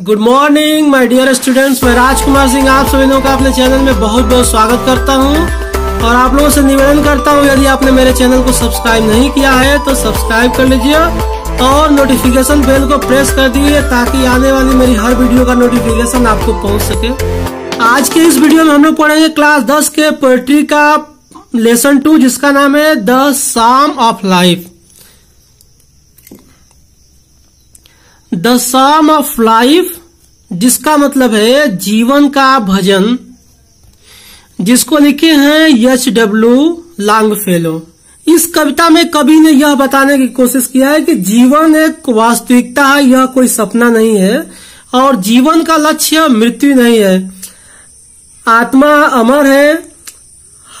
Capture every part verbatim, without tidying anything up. Good morning my dear students, मैं राज कुमार सिंह आप सभी लोगों का अपने चैनल में बहुत बहुत स्वागत करता हूं और आप लोगों से निवेदन करता हूं यदि आपने मेरे चैनल को सब्सक्राइब नहीं किया है तो सब्सक्राइब कर लीजिए और नोटिफिकेशन बेल को प्रेस कर दीजिए ताकि आने वाली मेरी हर वीडियो का नोटिफिकेशन आपको पहुँच सके। आज के इस वीडियो में हम लोग पढ़ेंगे क्लास दस के पोएट्री का लेसन टू जिसका नाम है the song of life. The song of life जिसका मतलब है जीवन का भजन, जिसको लिखे हैं एच डब्ल्यू लॉन्गफेलो। इस कविता में कवि ने यह बताने की कोशिश किया है कि जीवन एक वास्तविकता है, यह कोई सपना नहीं है और जीवन का लक्ष्य मृत्यु नहीं है। आत्मा अमर है,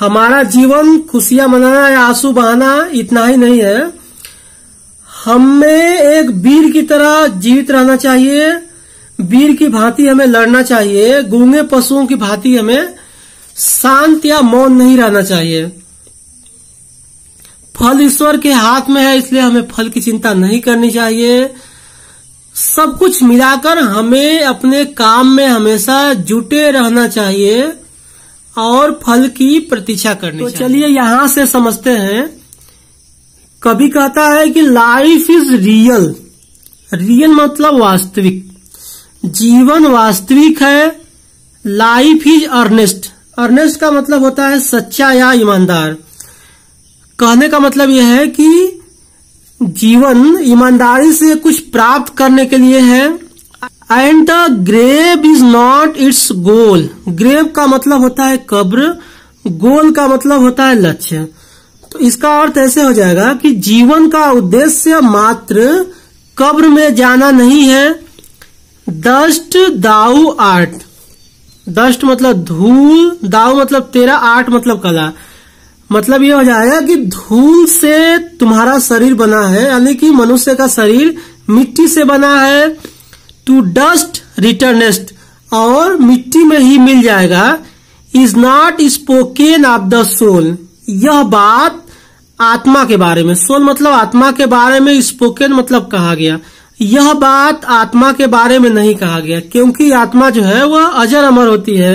हमारा जीवन खुशियां मनाना या आंसू बहाना इतना ही नहीं है। हमें एक वीर की तरह जीवित रहना चाहिए, वीर की भांति हमें लड़ना चाहिए, गूंगे पशुओं की भांति हमें शांत या मौन नहीं रहना चाहिए। फल ईश्वर के हाथ में है, इसलिए हमें फल की चिंता नहीं करनी चाहिए। सब कुछ मिलाकर हमें अपने काम में हमेशा जुटे रहना चाहिए और फल की प्रतीक्षा करनी चाहिए। तो चलिए यहाँ से समझते हैं। कभी कहता है कि लाइफ इज रियल, रियल मतलब वास्तविक, जीवन वास्तविक है। लाइफ इज अर्नेस्ट, अर्नेस्ट का मतलब होता है सच्चा या ईमानदार। कहने का मतलब यह है कि जीवन ईमानदारी से कुछ प्राप्त करने के लिए है। And the grave is not its goal, grave का मतलब होता है कब्र, गोल का मतलब होता है लक्ष्य। तो इसका अर्थ ऐसे हो जाएगा कि जीवन का उद्देश्य मात्र कब्र में जाना नहीं है। दस्ट दाऊ आर्ट, दस्ट मतलब धूल, दाऊ मतलब तेरा, आर्ट मतलब कला। मतलब ये हो जाएगा कि धूल से तुम्हारा शरीर बना है, यानी कि मनुष्य का शरीर मिट्टी से बना है। टू डस्ट रिटर्नेस्ट, और मिट्टी में ही मिल जाएगा। Is not spoken of the soul, यह बात आत्मा के बारे में, सोल मतलब आत्मा के बारे में, स्पोकन मतलब कहा गया, यह बात आत्मा के बारे में नहीं कहा गया, क्योंकि आत्मा जो है वह अजर अमर होती है।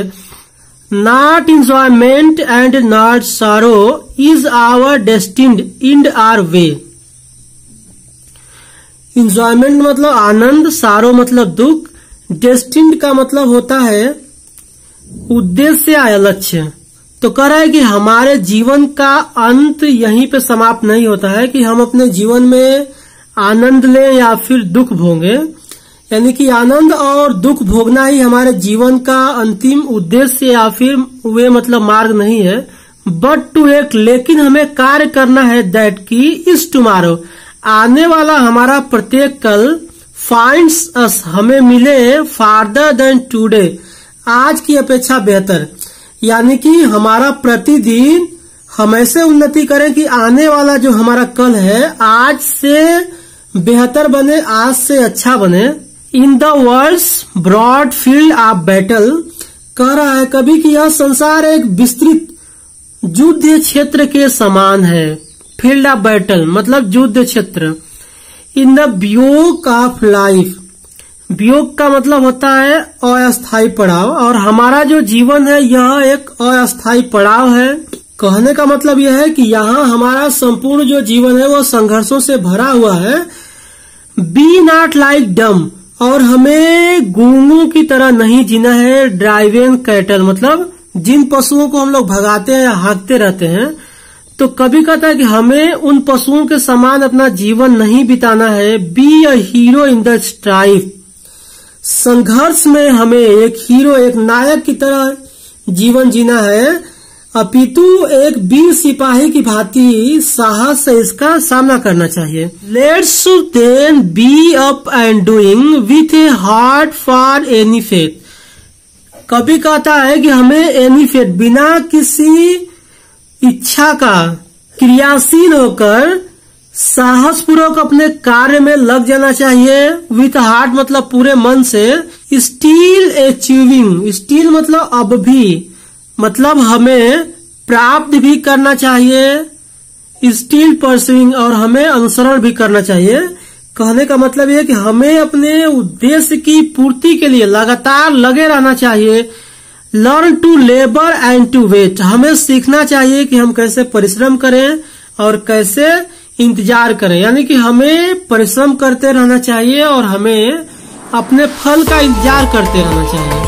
Not enjoyment and not sorrow is our destined end or way. Enjoyment मतलब आनंद, सारो मतलब दुख, डेस्टिन्ड का मतलब होता है उद्देश्य या लक्ष्य। तो कह रहा है कि हमारे जीवन का अंत यहीं पे समाप्त नहीं होता है कि हम अपने जीवन में आनंद लें या फिर दुख भोगें, यानी कि आनंद और दुख भोगना ही हमारे जीवन का अंतिम उद्देश्य या फिर वे मतलब मार्ग नहीं है। बट टू एक, लेकिन हमें कार्य करना है, दैट की इस टुमारो, आने वाला हमारा प्रत्येक कल, फाइंड्स अस हमें मिले, फार्दर देन टूडे आज की अपेक्षा बेहतर, यानी कि हमारा प्रतिदिन हम ऐसे उन्नति करें कि आने वाला जो हमारा कल है आज से बेहतर बने, आज से अच्छा बने। In the world's broad field of battle, कह रहा है कभी कि यह संसार एक विस्तृत युद्ध क्षेत्र के समान है। फील्ड ऑफ बैटल मतलब युद्ध क्षेत्र। In the bivouac of life, वियोग का मतलब होता है अस्थायी पड़ाव, और हमारा जो जीवन है यह एक अस्थायी पड़ाव है। कहने का मतलब यह है कि यहाँ हमारा संपूर्ण जो जीवन है वह संघर्षों से भरा हुआ है। बी नॉट लाइक डम, और हमें गूंगों की तरह नहीं जीना है। ड्राइविंग कैटल मतलब जिन पशुओं को हम लोग भगाते हैं या हाँकते रहते हैं। तो कभी कहता है कि हमें उन पशुओं के समान अपना जीवन नहीं बिताना है। Be a hero in the strife, संघर्ष में हमें एक हीरो, एक नायक की तरह जीवन जीना है, अपितु एक वीर सिपाही की भांति साहस से इसका सामना करना चाहिए। Let's then be up and doing with a heart for any fate, कभी कहता है कि हमें एनी फेट बिना किसी इच्छा का क्रियाशील होकर साहसपूर्वक अपने कार्य में लग जाना चाहिए। विथ हार्ट मतलब पूरे मन से। स्टिल अचीविंग, स्टिल मतलब अब भी, मतलब हमें प्राप्त भी करना चाहिए। स्टिल परस्यूइंग, और हमें अनुसरण भी करना चाहिए। कहने का मतलब यह है कि हमें अपने उद्देश्य की पूर्ति के लिए लगातार लगे रहना चाहिए। Learn to labour and to wait, हमें सीखना चाहिए कि हम कैसे परिश्रम करें और कैसे इंतजार करें, यानी कि हमें परिश्रम करते रहना चाहिए और हमें अपने फल का इंतजार करते रहना चाहिए।